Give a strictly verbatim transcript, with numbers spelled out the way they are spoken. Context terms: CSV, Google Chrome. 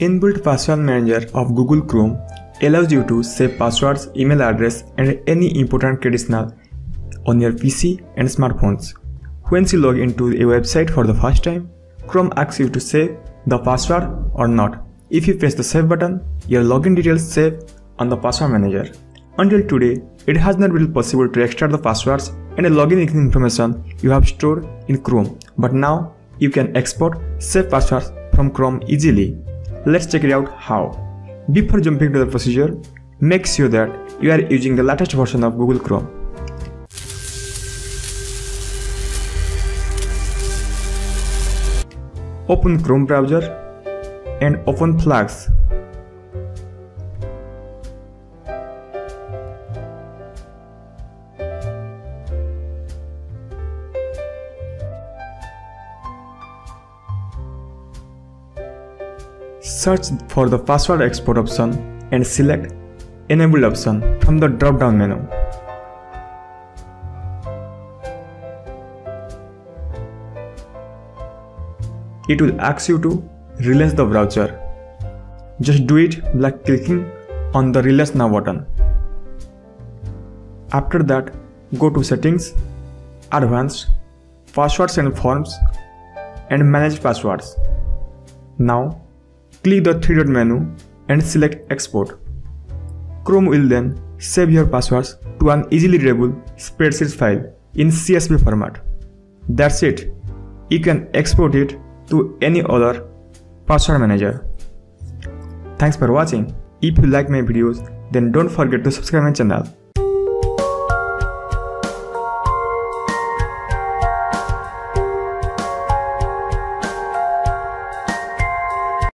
Inbuilt password manager of Google Chrome allows you to save passwords, email address and any important credential on your P C and smartphones. Once you log into a website for the first time, Chrome asks you to save the password or not. If you press the save button, your login details save on the password manager. Until today, it has not been possible to extract the passwords and the login information you have stored in Chrome, but now you can export saved passwords from Chrome easily. Let's check it out how. Before jumping to the procedure, make sure that you are using the latest version of Google Chrome. Open Chrome browser and open Flags. Search for the password export option and select Enabled option from the drop-down menu. It will ask you to relaunch the browser. Just do it by clicking on the Relaunch Now button. After that, go to Settings, Advanced, Passwords and Forms, and Manage Passwords. Now, click the three-dot menu and select Export. Chrome will then save your passwords to an easily readable spreadsheet file in C S V format. That's it. You can export it to any other password manager. Thanks for watching. If you like my videos, then don't forget to subscribe my channel.